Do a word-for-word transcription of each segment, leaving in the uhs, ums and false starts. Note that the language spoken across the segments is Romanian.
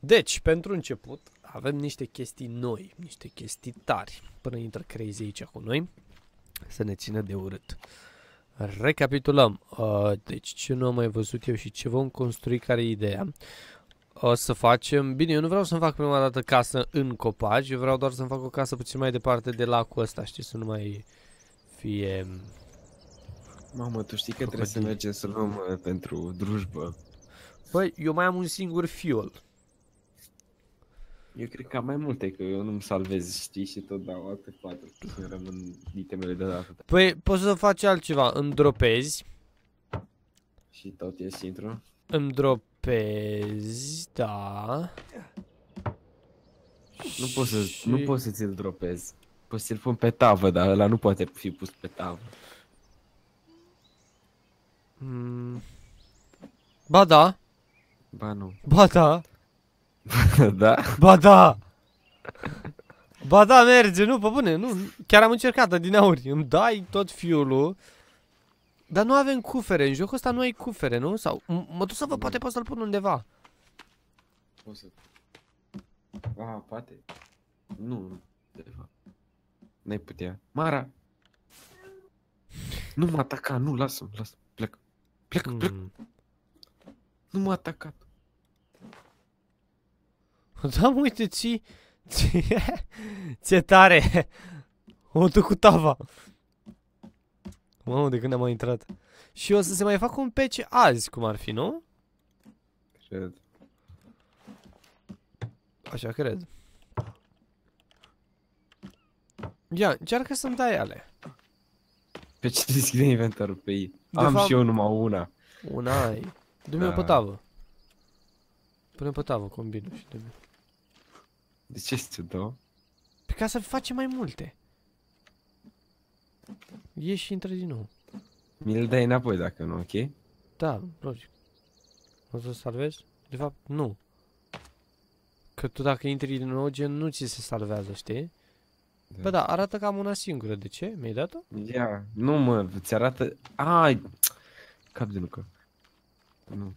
Deci, pentru început, avem niște chestii noi, niște chestii tari. Până intră Crazy aici cu noi, să ne țină de urât. Recapitulăm. Deci, ce nu am mai văzut eu și ce vom construi, care e ideea? O să facem... Bine, eu nu vreau să-mi fac prima dată casă în copaci, eu vreau doar să-mi fac o casă puțin mai departe de lacul ăsta, știi, să nu mai fie... Mamă, tu știi că Copatii. Trebuie să mergem să luăm pentru drujbă. Păi, eu mai am un singur fiol. Eu cred că am mai multe, că eu nu-mi salvez, știi, și tot dau alte patru, că rămân itemele de data. Păi, poți să faci altceva, îmi dropezi. Și tot ies intru? Îmi dropezi, da. Nu poți să, și... nu poți să ți-l dropezi. Poți să-l pun pe tavă, dar ăla nu poate fi pus pe tavă. Mm. Ba da. Ba nu. Ba da. Da? Ba da! Ba da, merge, nu, pe bune, nu, chiar am încercat adineauri, îmi dai tot fiul-ul. Dar nu avem cufere, în jocul ăsta nu ai cufere, nu? Sau, mă duc să vă, poate pot să-l pun undeva. O să... Ah, poate. Nu, de fapt. N-ai putea. Mara! Nu m-a atacat, nu, lasă-mă, lasă-mă, plec. Plec, plec. Mm. Nu m-a atacat. Da, mă, uite, ți... ți-e tare. O duc cu tava. Mamă, de când am mai intrat. Și o să se mai facă un pece azi, cum ar fi, nu? Cred. Așa cred. Ia, încearcă să-mi dai ale. Pe ce deschide inventarul pe ei? De am fapt, și eu numai una. Una ai. Du-mi-o pe tavă. Pune pe tavă, combină și de... De ce ți-o dau? Pe ca să facem mai multe. Ieși și intră din nou. Mi-l dai înapoi dacă nu, ok? Da, logic. O să salvezi? De fapt, nu. Că tu dacă intri din nou, gen nu ți se salvează, știi? Da. Bă, da, arată că am una singură. De ce? Mi-ai dat-o? Ia, nu mă, ți arată... Ai! Cap de nucă. Nu.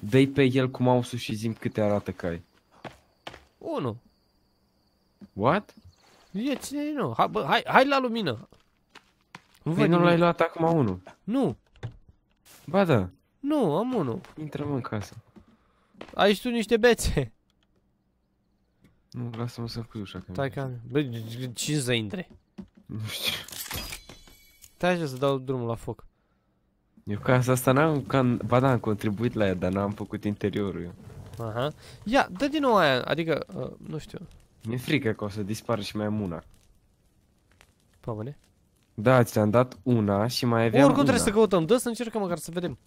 Dă-i pe el cu mouse-ul și zi-mi câte arată că ai. Unu. What? Ia, ține din nou. Hai, bă, hai, hai la lumină. Nu păi nu l-ai luat acum unul. Nu. Ba da. Nu, am unul. Intrăm în casă. Ai și tu niște bețe. Nu, lasă-mă să-mi cu ușa. Stai că am... Bă, cine să intre? Nu știu. Stai așa să dau drumul la foc. Eu casa asta n-am, ba da, am contribuit la ea, dar n-am făcut interiorul eu. Aha. Ia, dă din nou aia, adică, uh, nu știu. Mi-e frică că o să dispară și mai am una. Pa, bune? Da, ți-am dat una și mai aveam oricum una. Trebuie să căutăm, dă să încercăm măcar să vedem.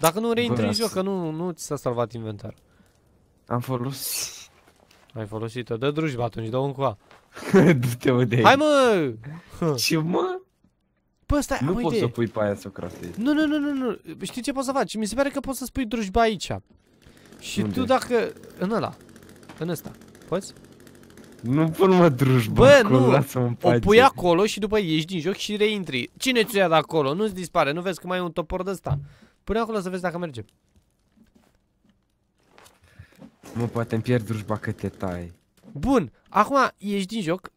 Dacă nu reintri în joc, că nu, nu ți s-a salvat inventar. Am folosit. Ai folosit-o, dă drujba atunci, dă-o încoa. Du-te mă de aici. Hai mă! Ce mă? Pă, stai, nu poți să pui pe aia să o craftezi. Nu, nu, nu, nu, nu, știi ce poți să faci? Mi se pare că poți să spui drujba aici. Și unde? Tu dacă... În ăla. În ăsta. Poți? Nu pun mă drujba bă, acolo, nu. Lasă-mă o pui acolo și după ieși din joc și reintri. Cine ți-o ia de acolo? Nu-ți dispare, nu vezi că mai e un topor de ăsta. Pune acolo să vezi dacă merge. Mă, poate îmi pierd drujba că te tai. Bun, acum ieși din joc.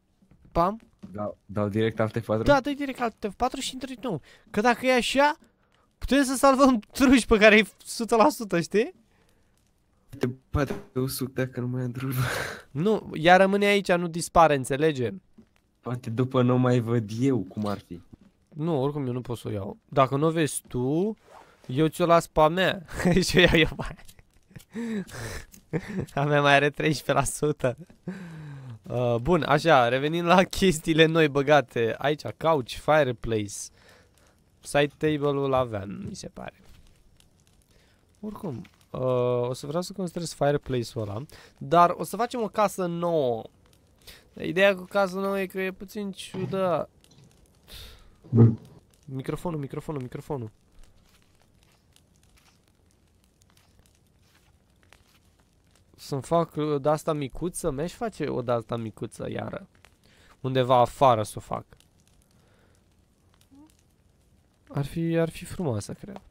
Pam. Dau, dau direct alt F patru? Da, dai direct alt F patru și intri nou. Că dacă e așa, putem să salvăm truși pe care e o sută la sută, știi? Te bate pe usuc dacă nu mai am drujba. Nu, ea rămâne aici, nu dispare, înțelege? Poate după nu mai văd eu cum ar fi. Nu, oricum eu nu pot să o iau. Dacă nu o vezi tu, eu ți-o las pe a mea. Și eu iau eu pe a mea mai are treisprezece la sută. Uh, bun, așa, revenim la chestiile noi băgate. Aici, couch, fireplace. Side table-ul aveam, mi se pare. Oricum, uh, o să vreau să construiesc fireplace-ul ăla. Dar o să facem o casă nouă. Ideea cu casă nouă e că e puțin ciudă. Microfonul, microfonul, microfonul. Să-mi fac de asta micuță, mi-aș face o de asta micuță iară. Undeva afară să o fac. Ar fi, ar fi frumoasă, cred.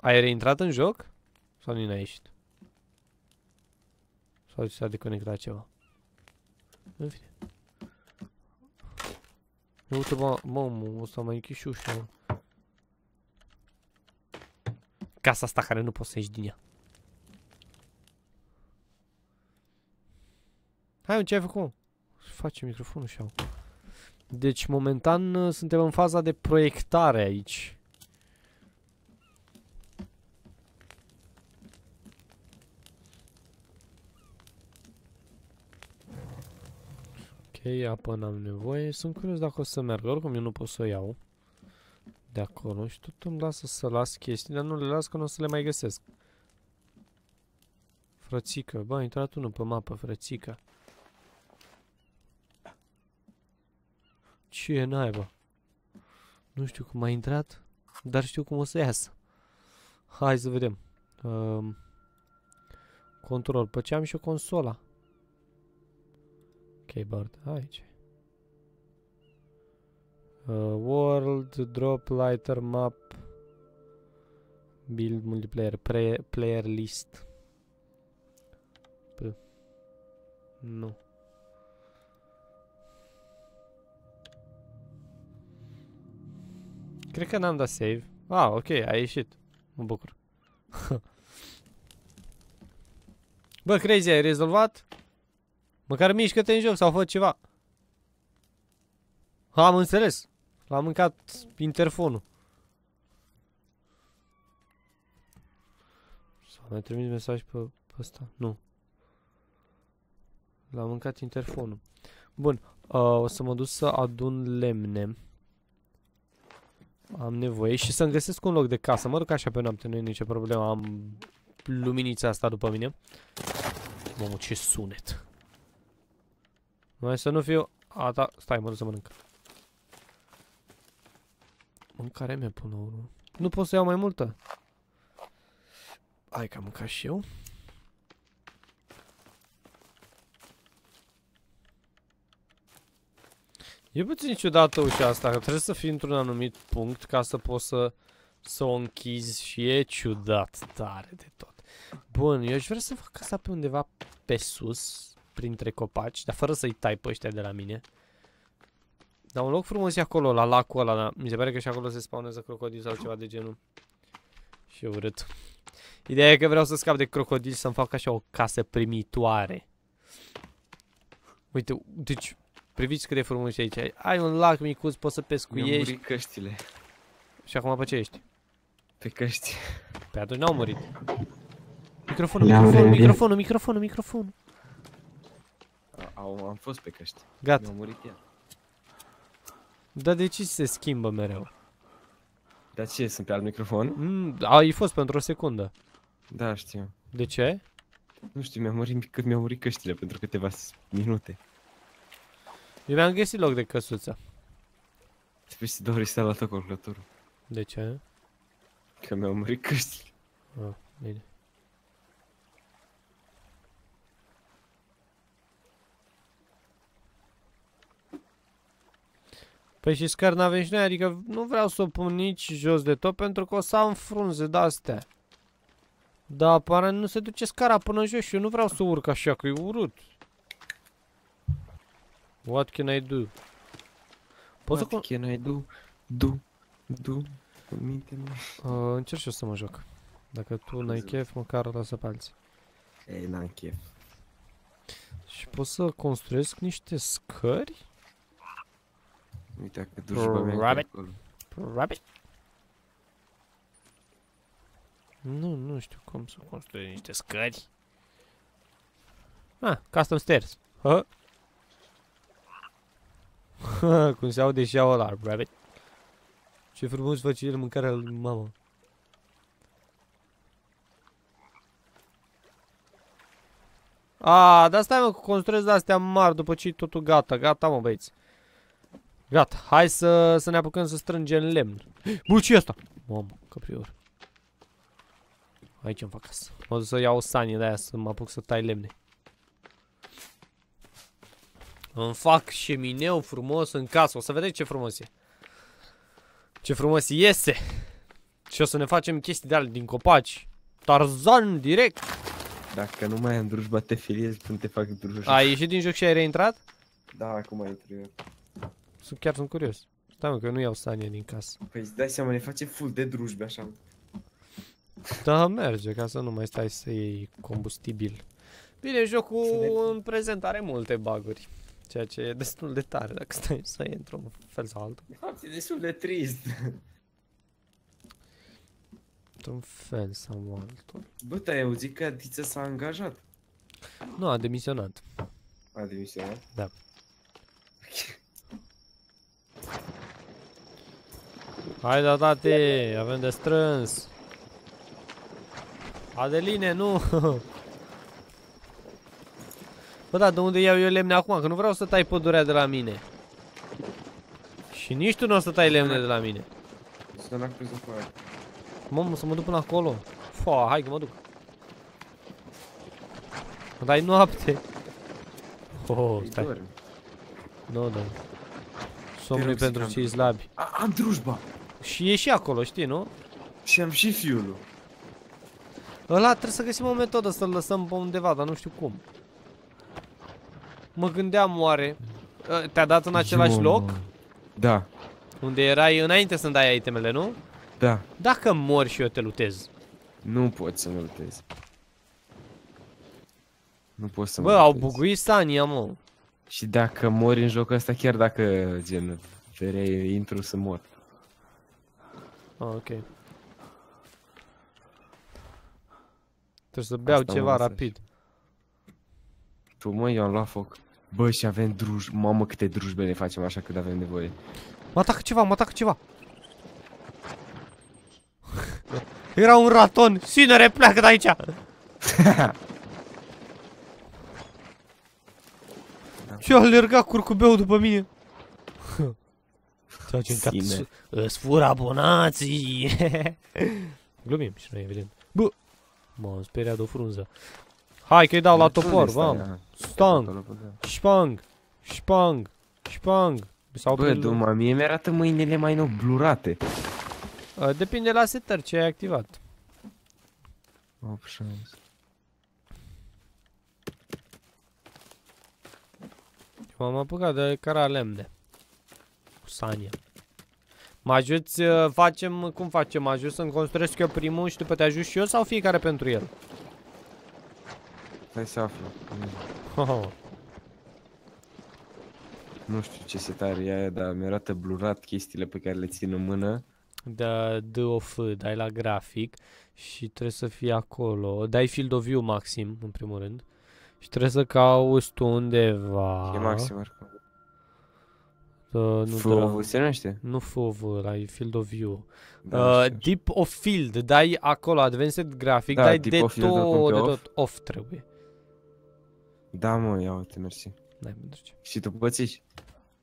Ai reintrat în joc? Sau nu ai ieșit? Sau s-a deconectat ceva. În fine. Nu uite, mamă, ăsta mai închis și ușa. Casa asta care nu poți să ieși din ea. Hai, ce ai făcut? Face microfonul și au. Deci, momentan, suntem în faza de proiectare aici. Ok, apă n-am nevoie. Sunt curios dacă o să merg. Oricum, eu nu pot să o iau de acolo și tot îmi lasă să las chestii, dar nu le las că nu o să le mai găsesc. Frățică, bă, a intrat unul pe mapă, frățică. Ce e naiba? Nu știu cum a intrat, dar știu cum o să iasă. Hai să vedem. Um, control, pe ce am și o consola. Keyboard, aici. Uh, world, drop, lighter, map, build, multiplayer, pre, player list. P. Nu. Cred că n-am dat save. Ah, ok, a ieșit. Mă bucur. Bă, Crazy, ai rezolvat? Măcar mișcă-te în joc sau fă ceva. Am înțeles. L-am mâncat interfonul. S-a mai trimis mesaj pe, pe ăsta? Nu. L-am mâncat interfonul. Bun. Uh, o să mă duc să adun lemne. Am nevoie și să-mi găsesc un loc de casă. Mă duc așa pe noapte, nu e nicio problemă. Am luminița asta după mine. Mamă, ce sunet. Mai să nu fiu... A, da. Stai, mă duc să mănânc. Mâncare mea până la urmă. Nu pot să iau mai multă. Hai că am mâncat și eu. E puțin ciudată ușa asta, că trebuie să fii într-un anumit punct ca să poți să, să o închizi și e ciudat tare de tot. Bun, eu aș vrea să fac asta pe undeva pe sus, printre copaci, dar fără să-i tai pe ăștia de la mine. Dar un loc frumos e acolo, la lacul ăla, da. Mi se pare că și acolo se spawnează crocodili sau ceva de genul. Și urât. Ideea e că vreau să scap de crocodili, să-mi fac așa o casă primitoare. Uite, deci... Priviți cât de frumos e aici. Ai un lac micuț, poți să pescuiești. Mi-au murit căștile. Și acum pe ce ești? Pe căști. Pe atunci n-au murit. Microfonul, microfonul, microfonul, microfonul, microfonul. Au, am fost pe căști. Gata. Mi-au murit el. Dar de ce se schimbă mereu? Dar ce, sunt pe alt microfon? Mm, ai fost pentru o secundă. Da, știu. De ce? Nu știu, mi-au murit, cât mi-au murit căștile pentru câteva minute. Eu mi-am găsit loc de căsuță. Trebuie să doar să la calculatorul. De ce? Că mi-au murit căștile. Ah, bine. Păi și scar n-avem și noi, adică nu vreau să o pun nici jos de tot pentru că o să am frunze de-astea. Dar aparent nu se duce scara până jos și eu nu vreau să urc așa, că e urât. What can I do? Poți What can I do? Do, do, minte-mi. Uh, încerc și eu să mă joc. Dacă tu n-ai chef, măcar o lasă pe alții. Ei, n-am chef. Și pot să construiesc niște scări? Uite, că dușba mea acolo. Rabbit? Nu, nu știu cum să construiesc niște scări. Ah, custom stairs. Ha? Cum se aude și ea ăla, rabbit. Ce frumos face el mâncarea lui mama. A, dar stai mă, construiesc de-astea mari după ce e totul gata. Gata mă băieți. Gata, hai să, să ne apucăm să strângem lemn. Bă, ce-i asta? Mamă, căprior. Aici îmi fac casă. Mă duc să iau o sanie de-aia să mă apuc să tai lemne. Îmi fac șemineu frumos în casă. O să vedeți ce frumos e. Ce frumos iese. Și o să ne facem chestii de ale din copaci. Tarzan direct. Dacă nu mai am drujba, te filiez până te fac drujba. Ai ieșit din joc și ai reintrat? Da, acum intru eu. Sunt, chiar sunt curios. Stai mă, că eu nu iau Sania din casă. Păi îți dai seama, ne face full de drujbe așa. Da, merge, ca să nu mai stai să iei combustibil. Bine, jocul în prezent are multe buguri, ceea ce e destul de tare dacă stai să iei într-un fel sau altul. De fapt, e destul de trist. Într-un fel sau altul. Bă, te-ai auzit că Dița s-a angajat? Nu, a demisionat. A demisionat? Da. Hai da, tate, avem de strâns. Adeline, nu! Bă, da, de unde iau eu lemne acum? Că nu vreau să tai pădurea de la mine. Și nici tu nu o să tai lemne de la mine. Să n-am prins pe aia. Mamă, să mă duc până acolo. Fua, hai că mă duc. Mă dai noapte. Oh, stai. Nu, da. Somnul pentru cei slabi. Am drujba. Și e și acolo, știi, nu? Și am și fiul. Ăla trebuie să găsim o metodă să-l lăsăm pe undeva, dar nu știu cum. Mă gândeam oare. Te-a dat în același loc? Da. Unde erai înainte să-mi dai itemele, nu? Da. Dacă mori și eu te lutez. Nu poți să-mi lutez. Nu poți să-mi lutez. Bă, au buguit Sania, mă. Și dacă mori în jocul ăsta, chiar dacă, gen, te reintru să mor. Ah, ok. Trebuie să beau asta ceva rapid. Tu, mă, eu am luat foc. Bă, și avem drujbe. Mamă, câte drujbe ne facem așa cât avem nevoie. Mă atacă ceva, mă atacă ceva. Era un raton. Sinere, pleacă de aici. Și a alergat curcubeul după mine. Îți fur abonații. Glumim și noi, evident. Bă, m-am speriat de o frunză. Hai că-i dau la topor, vam. Stang, șpang, șpang, șpang. Bă, dumă, mie mi-arată mâinile mai nou blurate. Depinde la setări ce ai activat. Options. M-am apucat de cara lemne. Cu Sania. Mă ajuți, facem, cum facem? Mă ajut să-mi construiesc eu primul și după te ajut și eu sau fiecare pentru el? Hai să aflu. Oh. Nu știu ce setare e aia, dar mi-arată blurat chestiile pe care le țin în mână. Da, dă o F, dai la grafic și trebuie să fii acolo. Dai field of view maxim, în primul rând. Și trebuie să cauți tu undeva. E maxim, oricum. F O V se numește? Nu F O V, ai field of view. Da, uh, deep of field, dai acolo, advanced graphic, da, dai de tot, de tot, off trebuie. Da, mă, ia uite, mersi. N-ai pentru ce. Și tu pățiși?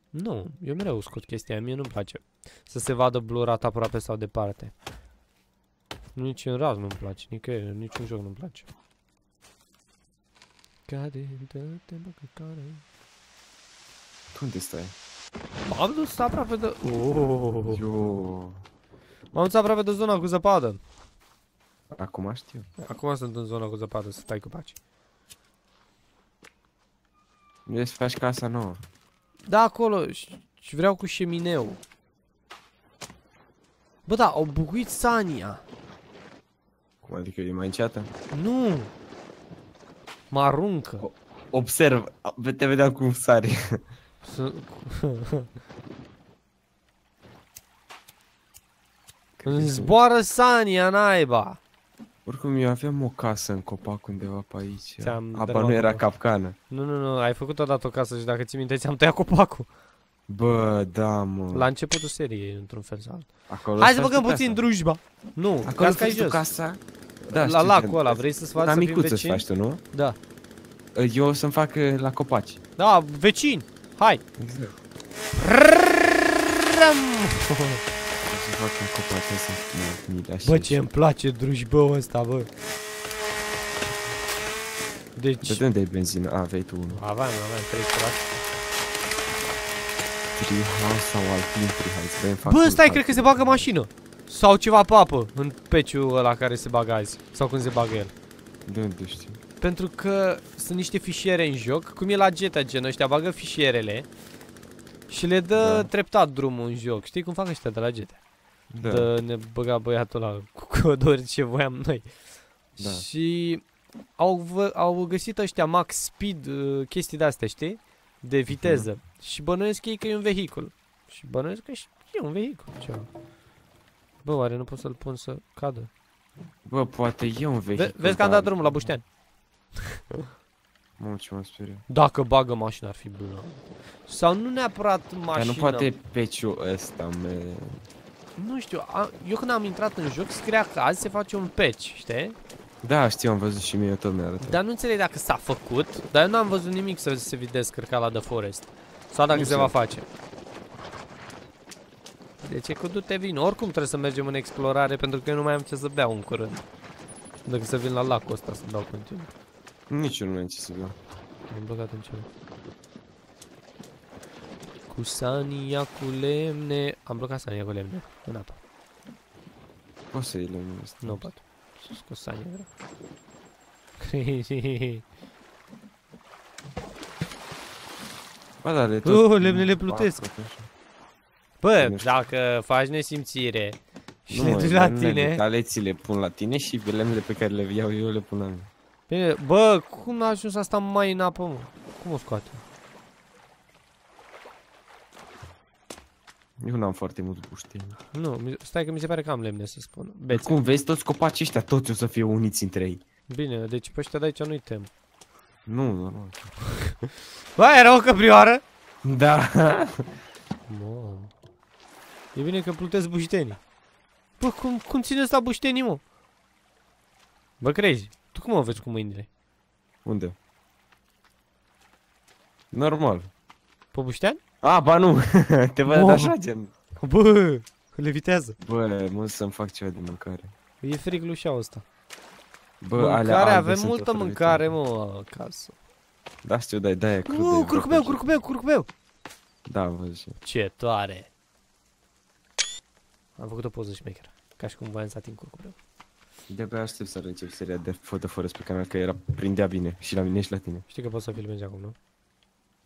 Nu, eu mereu scot chestia, mie nu-mi place să se vadă blurat aproape sau departe. Nici în raz nu-mi place, nicăieri, niciun joc nu-mi place. Unde stai? M-am dus aproape de... Oooo... M-am dus aproape de zona cu zăpadă. Acum știu. Acum sunt în zona cu zăpadă, să stai cu pace. Vrei să faci casa nouă. Da, acolo, și vreau cu șemineu. Bă, da, au buguit Sania. Cum adică e mai înceată? Nu! Mă aruncă. Observ, te vedeam cum sari. Îmi zboară Sania, naiba. Oricum eu aveam o casă în copac undeva pe aici. Apa nu era capcană. Nu, nu, nu, ai făcut odată o casă și dacă ți minte ți-am tăiat copacul. Bă, da, mă. La începutul seriei, într-un fel sau altul. Hai să băgăm puțin drujba. Nu, acolo faci tu casa. Da, la lacul ăla, vrei să-ți faci să prin vecini? Să faci tu, nu? Da. Eu o să-mi fac la copaci. Da, vecini! Hai! Exact. O să fac la copaci ăsta. Bă, ce îmi place drujbăul ăsta, bă! Deci... De unde ai benzină? A, vei tu unul. Aveam, aveam, trei curați. Treehouse sau alpin treehouse. Bă, stai, cred că se bagă mașină! Sau ceva papă în peciul ăla care se bagă azi. Sau când se bagă el. De unde știi? Pentru că sunt niște fișiere în joc. Cum e la G T A, gen, ăștia bagă fișierele și le dă da. treptat drumul în joc. Știi cum fac ăștia de la G T A? Da. Dă, ne băga băiatul ăla cu codori ce voiam noi. Da. Și au, au găsit ăștia max speed, chestii de-astea, știi? De viteză. Mm-hmm. Și bănuiesc ei că e un vehicul. Și bănuiesc că e un vehicul. Ceva. Bă, oare nu pot să-l pun să cadă? Bă, poate e un vehicul. Ve vezi că am dat drumul la Buștean. Mamă, ce m-am speriat. Dacă bagă mașina ar fi bună. Sau nu neapărat mașina. Dar nu poate patch-ul ăsta, me... Nu știu, a, eu când am intrat în joc scria că azi se face un patch, știi? Da, știu, am văzut și mie, tot mi-a arătat. Dar nu înțeleg dacă s-a făcut, dar eu n-am văzut nimic să se vede descărca la The Forest. Sau dacă nu se va face. Deci e cu du-te vin, oricum trebuie să mergem în explorare pentru că eu nu mai am ce să beau în curând. Dacă să vin la lacul ăsta să beau continuu. Nici eu nu mai am ce să beau. M-am băgat în ceva. Cu sania cu lemne. Am blocat sania cu lemne în apă. Poți să iei lemnul ăsta? Nu pot. S-a scos sania, vreau. Ba da, le tot... Oh, lemnele plutesc. Bă, dacă faci nesimțire și nu, le duci la tine... Nu, le pun la tine și lemnele pe care le iau eu le pun la mine. Bine, bă, cum a ajuns asta mai în apă, mă? Cum o scoate? Eu n-am foarte mult bușteni. Nu, stai că mi se pare că am lemne să spun. Bețe. Cum vezi, toți copacii ăștia, toți o să fie uniți între ei. Bine, deci pe ăștia de aici nu-i tem. Nu, nu, nu. Bă, era o căprioară? Da. Mă. E bine că plutesc buștenii. Bă, cum, cum ține ăsta buștenii, mă? Bă, crezi? Tu cum o vezi cu mâinile? Unde? Normal. Pe buștean? A, ba nu, te văd wow. Așa gen. Bă, levitează. Bă, mă să-mi fac ceva de mâncare. E frig lușa asta. Bă, mâncare, avem multă mâncare, mă, acasă. Da, știu, dai, dai, crude. Uuu, curcubeu, curcubeu, curcubeu. Da, văd. Ce tare. Am făcut o poză șmecheră, ca și cum voiam să ating curcubeu. De-abia aștept să încep seria de Photo Forest pe canal, că era prindea bine și la mine și la tine. Știi că poți să filmezi acum, nu?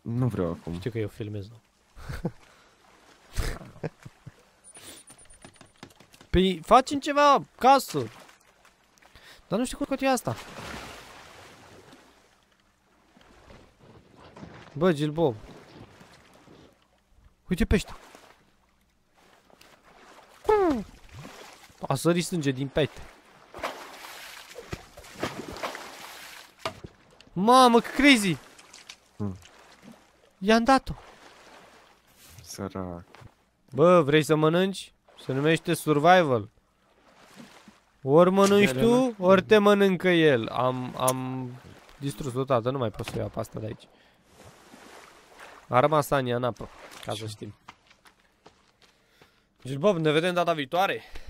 Nu vreau acum. Știu că eu filmez, nu. Păi facem ceva, casă. Dar nu știu cum e asta. Bă, Gilbob. Uite pește. A sărit sânge din pete. Mamă, că crazy! Hmm. I-am dat-o. Sărac. Bă, vrei să mănânci? Se numește survival. Ori mănânci tu, ori te mănâncă el. Am, am distrus odată, nu mai pot să iau pasta de aici. A rămas sania în apă, ca să știm. Deci, Bob, ne vedem data viitoare.